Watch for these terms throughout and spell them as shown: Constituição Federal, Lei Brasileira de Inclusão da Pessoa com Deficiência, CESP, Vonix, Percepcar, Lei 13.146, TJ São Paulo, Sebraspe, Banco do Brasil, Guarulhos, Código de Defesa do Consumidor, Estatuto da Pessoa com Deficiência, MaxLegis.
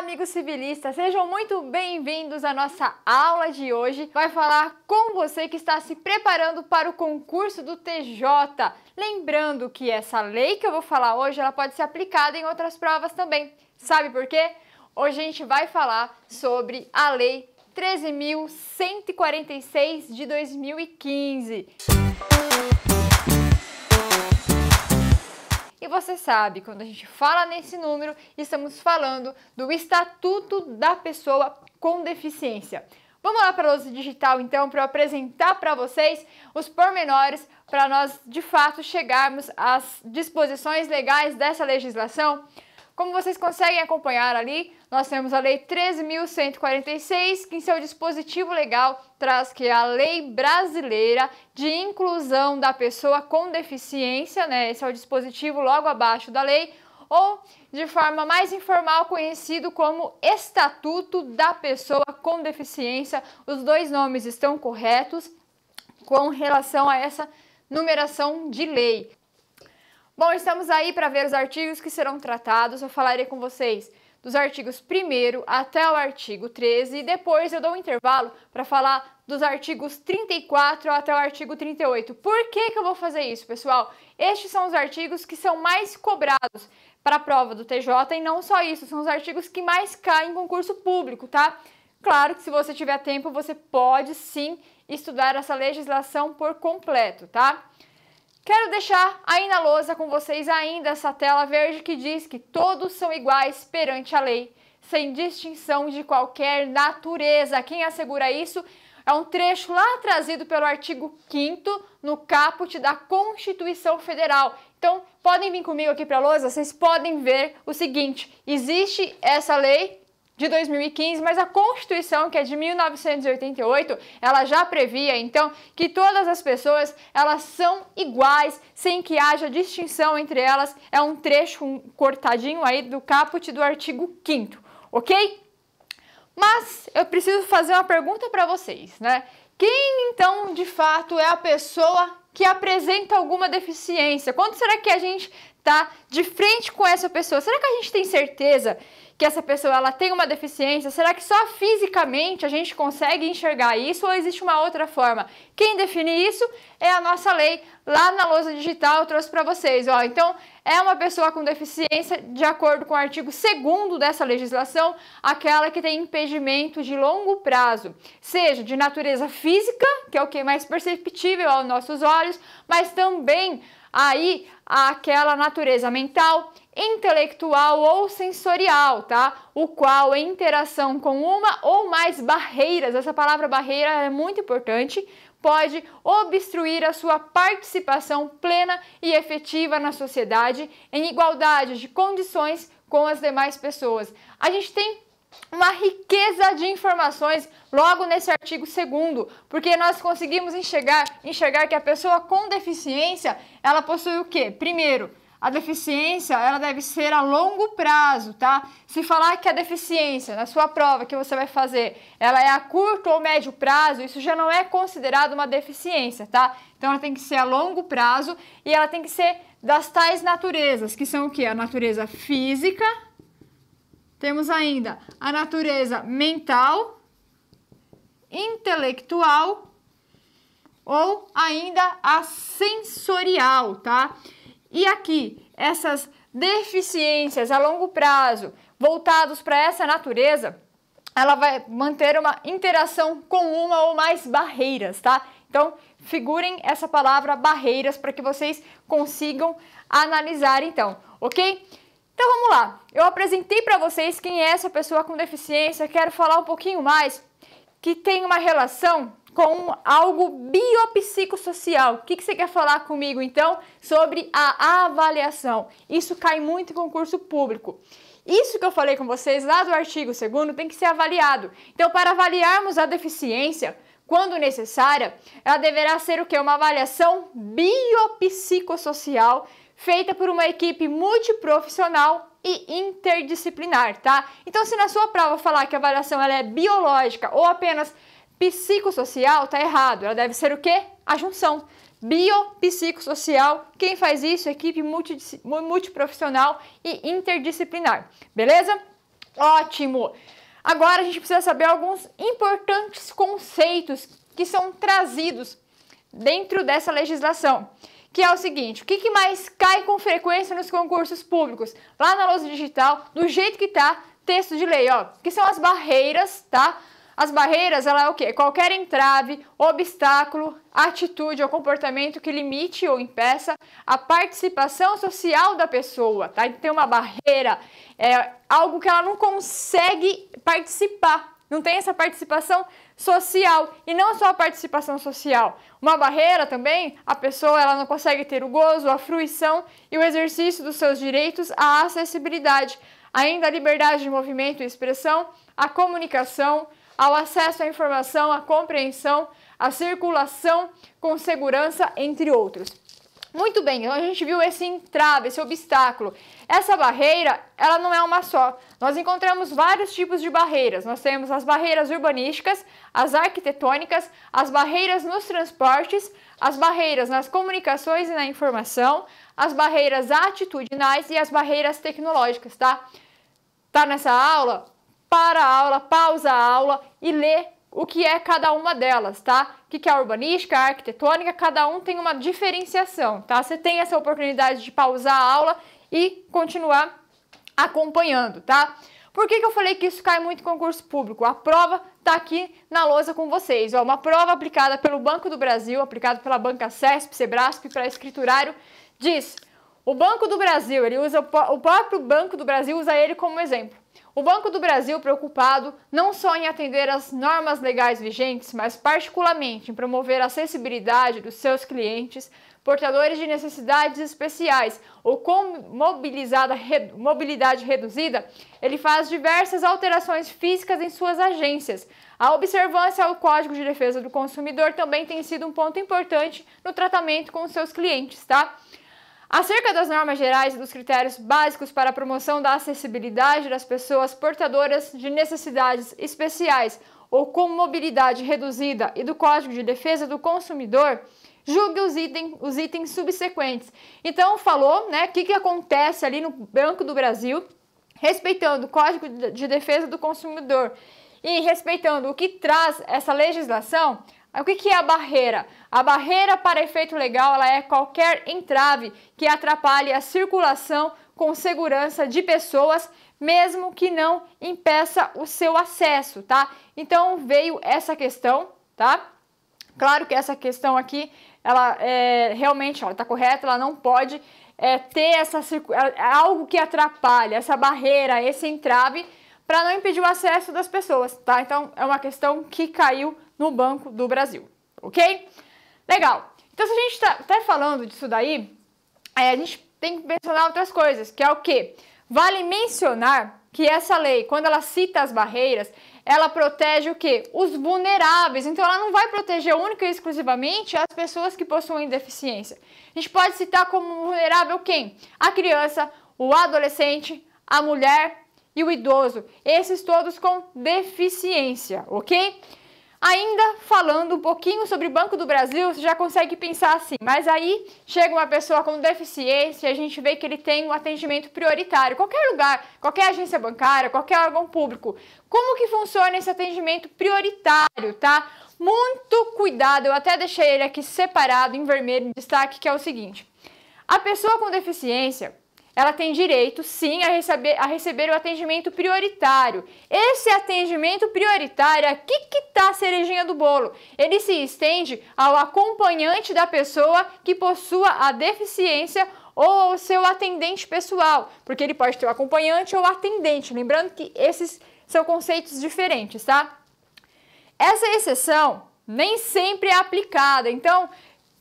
amigos civilistas, sejam muito bem-vindos à nossa aula de hoje. Vai falar com você que está se preparando para o concurso do TJ. Lembrando que essa lei que eu vou falar hoje, ela pode ser aplicada em outras provas também. Sabe por quê? Hoje a gente vai falar sobre a Lei 13.146 de 2015. E você sabe, quando a gente fala nesse número, estamos falando do Estatuto da Pessoa com Deficiência. Vamos lá para a lousa digital, então, para eu apresentar para vocês os pormenores para nós, de fato, chegarmos às disposições legais dessa legislação. Como vocês conseguem acompanhar ali, nós temos a Lei 13.146, que em seu dispositivo legal traz que a Lei Brasileira de Inclusão da Pessoa com Deficiência, né, esse é o dispositivo logo abaixo da lei, ou de forma mais informal conhecido como Estatuto da Pessoa com Deficiência. Os dois nomes estão corretos com relação a essa numeração de lei. Bom, estamos aí para ver os artigos que serão tratados. Eu falarei com vocês dos artigos 1º até o artigo 13 e depois eu dou um intervalo para falar dos artigos 34 até o artigo 38. Por que eu vou fazer isso, pessoal? Estes são os artigos que são mais cobrados para a prova do TJ e não só isso, são os artigos que mais caem em concurso público, tá? Claro que se você tiver tempo, você pode sim estudar essa legislação por completo, tá? Quero deixar aí na lousa com vocês ainda essa tela verde que diz que todos são iguais perante a lei, sem distinção de qualquer natureza. Quem assegura isso é um trecho lá trazido pelo artigo 5º, no caput da Constituição Federal. Então, podem vir comigo aqui para a lousa, vocês podem ver o seguinte, existe essa lei de 2015, mas a Constituição, que é de 1988, ela já previa, então, que todas as pessoas, elas são iguais, sem que haja distinção entre elas. É um trecho, um cortadinho aí do caput do artigo 5º, ok? Mas eu preciso fazer uma pergunta para vocês, né? Quem, então, de fato, é a pessoa que apresenta alguma deficiência? Quando será que a gente tá de frente com essa pessoa? Será que a gente tem certeza que essa pessoa ela tem uma deficiência? Será que só fisicamente a gente consegue enxergar isso ou existe uma outra forma? Quem define isso é a nossa lei. Lá na lousa digital eu trouxe para vocês, ó. Então, é uma pessoa com deficiência de acordo com o artigo 2º dessa legislação, aquela que tem impedimento de longo prazo, seja de natureza física, que é o que é mais perceptível aos nossos olhos, mas também aí aquela natureza mental, intelectual ou sensorial, tá? O qual é interação com uma ou mais barreiras, essa palavra barreira é muito importante, pode obstruir a sua participação plena e efetiva na sociedade em igualdade de condições com as demais pessoas. A gente tem uma riqueza de informações logo nesse artigo 2º, porque nós conseguimos enxergar que a pessoa com deficiência, ela possui o quê? Primeiro, a deficiência, ela deve ser a longo prazo, tá? Se falar que a deficiência, na sua prova que você vai fazer, ela é a curto ou médio prazo, isso já não é considerado uma deficiência, tá? Então, ela tem que ser a longo prazo e ela tem que ser das tais naturezas, que são o quê? A natureza física, temos ainda a natureza mental, intelectual ou ainda a sensorial, tá? E aqui, essas deficiências a longo prazo, voltados para essa natureza, ela vai manter uma interação com uma ou mais barreiras, tá? Então, figurem essa palavra barreiras para que vocês consigam analisar, então, ok? Então, vamos lá. Eu apresentei para vocês quem é essa pessoa com deficiência. Quero falar um pouquinho mais que tem uma relação com algo biopsicossocial. O que você quer falar comigo, então, sobre a avaliação? Isso cai muito em concurso público. Isso que eu falei com vocês lá do artigo 2º tem que ser avaliado. Então, para avaliarmos a deficiência, quando necessária, ela deverá ser o quê? Uma avaliação biopsicossocial feita por uma equipe multiprofissional e interdisciplinar, tá? Então, se na sua prova falar que a avaliação ela é biológica ou apenas psicossocial, tá errado. Ela deve ser o quê? A junção. Biopsicossocial. Quem faz isso? Equipe multiprofissional e interdisciplinar. Beleza? Ótimo! Agora a gente precisa saber alguns importantes conceitos que são trazidos dentro dessa legislação, que é o seguinte: o que mais cai com frequência nos concursos públicos? Lá na lousa digital, do jeito que tá, texto de lei, ó, que são as barreiras, tá? As barreiras, ela é o quê? Qualquer entrave, obstáculo, atitude ou comportamento que limite ou impeça a participação social da pessoa, tá? Então, tem uma barreira, é algo que ela não consegue participar, não tem essa participação social. E não só a participação social. Uma barreira também, a pessoa ela não consegue ter o gozo, a fruição e o exercício dos seus direitos à acessibilidade, ainda a liberdade de movimento e expressão, a comunicação, ao acesso à informação, à compreensão, à circulação com segurança, entre outros. Muito bem, então a gente viu esse entrave, esse obstáculo. Essa barreira, ela não é uma só. Nós encontramos vários tipos de barreiras. Nós temos as barreiras urbanísticas, as arquitetônicas, as barreiras nos transportes, as barreiras nas comunicações e na informação, as barreiras atitudinais e as barreiras tecnológicas, tá? Tá nessa aula? Para a aula, pausa a aula e lê o que é cada uma delas, tá? O que é a urbanística, a arquitetônica, cada um tem uma diferenciação, tá? Você tem essa oportunidade de pausar a aula e continuar acompanhando, tá? Por que eu falei que isso cai muito em concurso público? A prova tá aqui na lousa com vocês, ó, uma prova aplicada pelo Banco do Brasil, aplicada pela banca CESP, Sebraspe, para escriturário, diz: o Banco do Brasil, ele usa, o próprio Banco do Brasil usa ele como exemplo. O Banco do Brasil, preocupado não só em atender às normas legais vigentes, mas particularmente em promover a acessibilidade dos seus clientes, portadores de necessidades especiais ou com mobilidade reduzida, ele faz diversas alterações físicas em suas agências. A observância ao Código de Defesa do Consumidor também tem sido um ponto importante no tratamento com os seus clientes, tá? Acerca das normas gerais e dos critérios básicos para a promoção da acessibilidade das pessoas portadoras de necessidades especiais ou com mobilidade reduzida e do Código de Defesa do Consumidor, julgue os itens subsequentes. Então, falou, né, o que acontece ali no Banco do Brasil, respeitando o Código de Defesa do Consumidor e respeitando o que traz essa legislação. O que é a barreira? A barreira para efeito legal, ela é qualquer entrave que atrapalhe a circulação com segurança de pessoas, mesmo que não impeça o seu acesso, tá? Então veio essa questão, tá? Claro que essa questão aqui, ela é, realmente, ó, tá correta, ela não pode ter essa algo que atrapalha, essa barreira, esse entrave, para não impedir o acesso das pessoas, tá? Então é uma questão que caiu no Banco do Brasil, ok? Legal. Então, se a gente tá falando disso daí, a gente tem que mencionar outras coisas, que é o quê? Vale mencionar que essa lei, quando ela cita as barreiras, ela protege o quê? Os vulneráveis. Então, ela não vai proteger única e exclusivamente as pessoas que possuem deficiência. A gente pode citar como vulnerável quem? A criança, o adolescente, a mulher e o idoso. Esses todos com deficiência, ok? Ainda falando um pouquinho sobre o Banco do Brasil, você já consegue pensar assim, mas aí chega uma pessoa com deficiência e a gente vê que ele tem um atendimento prioritário. Qualquer lugar, qualquer agência bancária, qualquer órgão público. Como que funciona esse atendimento prioritário, tá? Muito cuidado, eu até deixei ele aqui separado em vermelho, em destaque, que é o seguinte. A pessoa com deficiência, ela tem direito, sim, a receber o atendimento prioritário. Esse atendimento prioritário, aqui que está a cerejinha do bolo, ele se estende ao acompanhante da pessoa que possua a deficiência ou ao seu atendente pessoal, porque ele pode ter o acompanhante ou o atendente, lembrando que esses são conceitos diferentes, tá? Essa exceção nem sempre é aplicada, então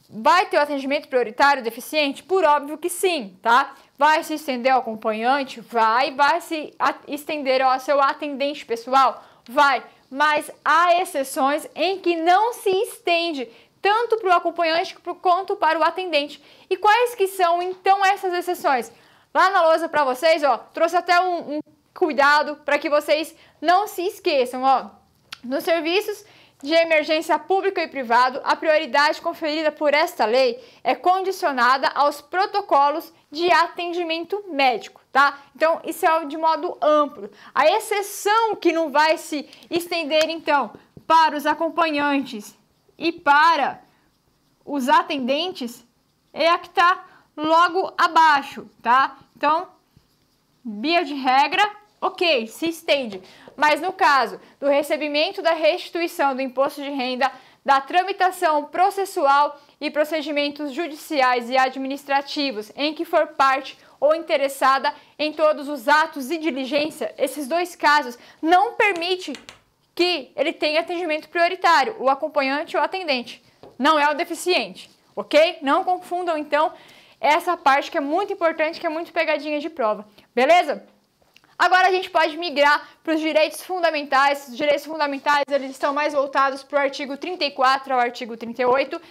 vai ter o atendimento prioritário deficiente? Por óbvio que sim, tá? Vai se estender ao acompanhante? Vai se estender ao seu atendente pessoal? Vai, mas há exceções em que não se estende, tanto para o acompanhante quanto para o atendente. E quais que são, então, essas exceções? Lá na lousa para vocês, ó, trouxe até um cuidado para que vocês não se esqueçam, ó, nos serviços de emergência público e privado, a prioridade conferida por esta lei é condicionada aos protocolos de atendimento médico, tá? Então, isso é de modo amplo. A exceção que não vai se estender, então, para os acompanhantes e para os atendentes é a que está logo abaixo, tá? Então, via de regra, ok, se estende. Mas no caso do recebimento da restituição do imposto de renda, da tramitação processual e procedimentos judiciais e administrativos em que for parte ou interessada em todos os atos e diligência, esses dois casos não permite que ele tenha atendimento prioritário, o acompanhante ou atendente, não é o deficiente, ok? Não confundam, então, essa parte que é muito importante, que é muito pegadinha de prova, beleza? Agora a gente pode migrar para os direitos fundamentais. Os direitos fundamentais, eles estão mais voltados para o artigo 34 ao artigo 38.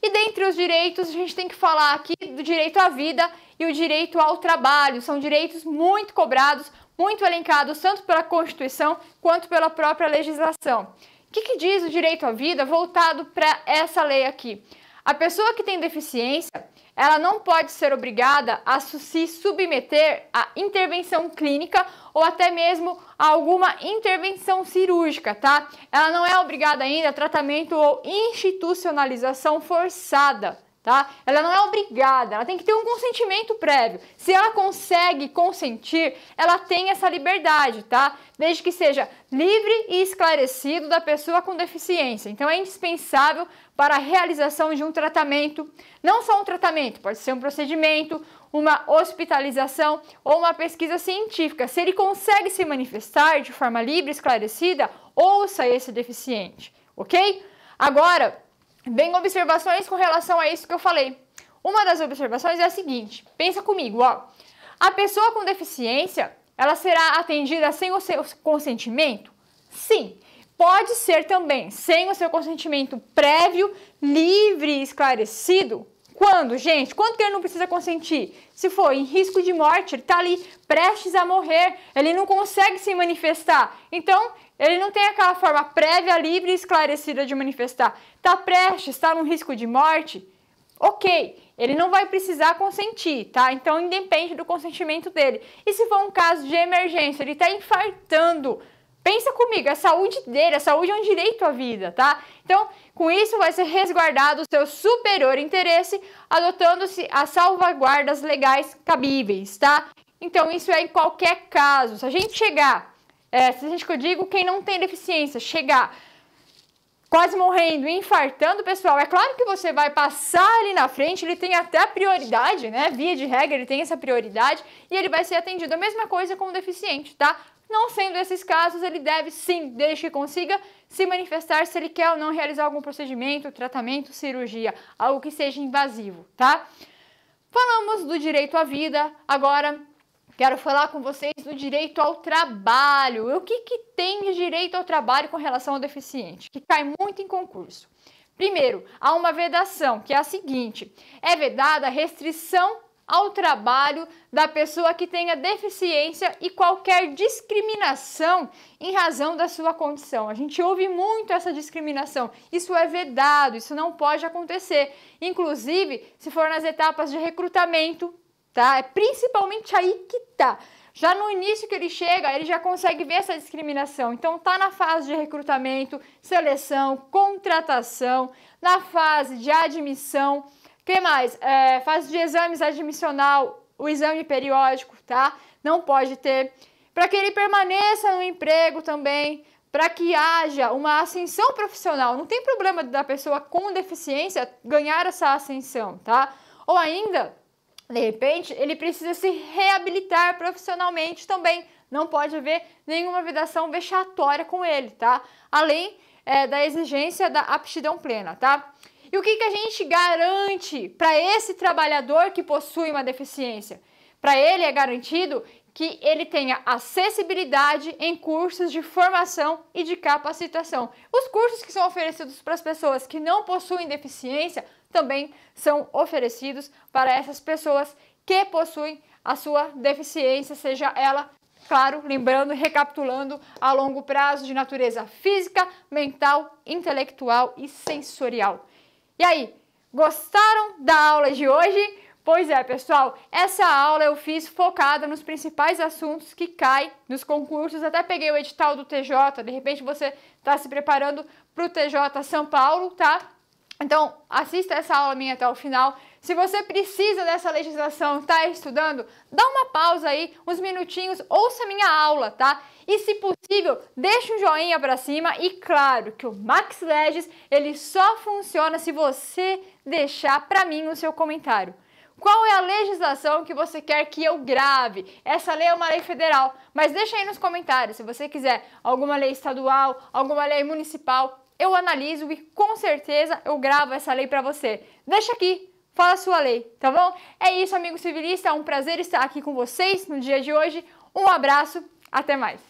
E dentre os direitos, a gente tem que falar aqui do direito à vida e o direito ao trabalho. São direitos muito cobrados, muito elencados, tanto pela Constituição quanto pela própria legislação. O que diz o direito à vida voltado para essa lei aqui? A pessoa que tem deficiência, ela não pode ser obrigada a se submeter a intervenção clínica ou até mesmo a alguma intervenção cirúrgica, tá? Ela não é obrigada ainda a tratamento ou institucionalização forçada, tá? Ela não é obrigada, ela tem que ter um consentimento prévio. Se ela consegue consentir, ela tem essa liberdade, tá? Desde que seja livre e esclarecido da pessoa com deficiência. Então é indispensável para a realização de um tratamento, não só um tratamento, pode ser um procedimento, uma hospitalização ou uma pesquisa científica. Se ele consegue se manifestar de forma livre e esclarecida, ouça esse deficiente, ok? Agora, bem, observações com relação a isso que eu falei. Uma das observações é a seguinte, pensa comigo, ó. A pessoa com deficiência, ela será atendida sem o seu consentimento? Sim. Pode ser também sem o seu consentimento prévio, livre e esclarecido. Quando, gente? Quando que ele não precisa consentir? Se for em risco de morte, ele está ali prestes a morrer, ele não consegue se manifestar. Então, ele não tem aquela forma prévia, livre e esclarecida de manifestar. Está prestes, está num risco de morte, ok. Ele não vai precisar consentir, tá? Então, independe do consentimento dele. E se for um caso de emergência, ele está infartando, pensa comigo, a saúde dele, a saúde é um direito à vida, tá? Então, com isso vai ser resguardado o seu superior interesse, adotando-se as salvaguardas legais cabíveis, tá? Então, isso é em qualquer caso. Se a gente chegar, quem não tem deficiência, chegar quase morrendo, infartando, pessoal, é claro que você vai passar ali na frente, ele tem até a prioridade, né? Via de regra, ele tem essa prioridade e ele vai ser atendido. A mesma coisa com o deficiente, tá? Não sendo esses casos, ele deve sim, desde que consiga, se manifestar se ele quer ou não realizar algum procedimento, tratamento, cirurgia, algo que seja invasivo, tá? Falamos do direito à vida, agora quero falar com vocês do direito ao trabalho. O que tem de direito ao trabalho com relação ao deficiente, que cai muito em concurso? Primeiro, há uma vedação, que é a seguinte, é vedada a restrição ao trabalho da pessoa que tenha deficiência e qualquer discriminação em razão da sua condição. A gente ouve muito essa discriminação, isso é vedado, isso não pode acontecer. Inclusive, se for nas etapas de recrutamento, tá? É principalmente aí que tá. Já no início que ele chega, ele já consegue ver essa discriminação. Então, tá na fase de recrutamento, seleção, contratação, na fase de admissão, o que mais? Fase de exames admissional, o exame periódico, tá? Não pode ter. Para que ele permaneça no emprego também, para que haja uma ascensão profissional. Não tem problema da pessoa com deficiência ganhar essa ascensão, tá? Ou ainda, de repente, ele precisa se reabilitar profissionalmente também. Não pode haver nenhuma vedação vexatória com ele, tá? Além da exigência da aptidão plena, tá? E o que a gente garante para esse trabalhador que possui uma deficiência? Para ele é garantido que ele tenha acessibilidade em cursos de formação e de capacitação. Os cursos que são oferecidos para as pessoas que não possuem deficiência também são oferecidos para essas pessoas que possuem a sua deficiência, seja ela claro, lembrando, recapitulando, a longo prazo de natureza física, mental, intelectual e sensorial. E aí, gostaram da aula de hoje? Pois é, pessoal, essa aula eu fiz focada nos principais assuntos que caem nos concursos, até peguei o edital do TJ, de repente você está se preparando para o TJ São Paulo, tá? Então, assista essa aula minha até o final. Se você precisa dessa legislação, está estudando, dá uma pausa aí, uns minutinhos, ouça minha aula, tá? E se possível, deixa um joinha para cima e claro que o MaxLegis, ele só funciona se você deixar para mim o seu comentário. Qual é a legislação que você quer que eu grave? Essa lei é uma lei federal, mas deixa aí nos comentários, se você quiser alguma lei estadual, alguma lei municipal, eu analiso e com certeza eu gravo essa lei para você. Deixa aqui, fala a sua lei, tá bom? É isso, amigo civilista, é um prazer estar aqui com vocês no dia de hoje. Um abraço, até mais!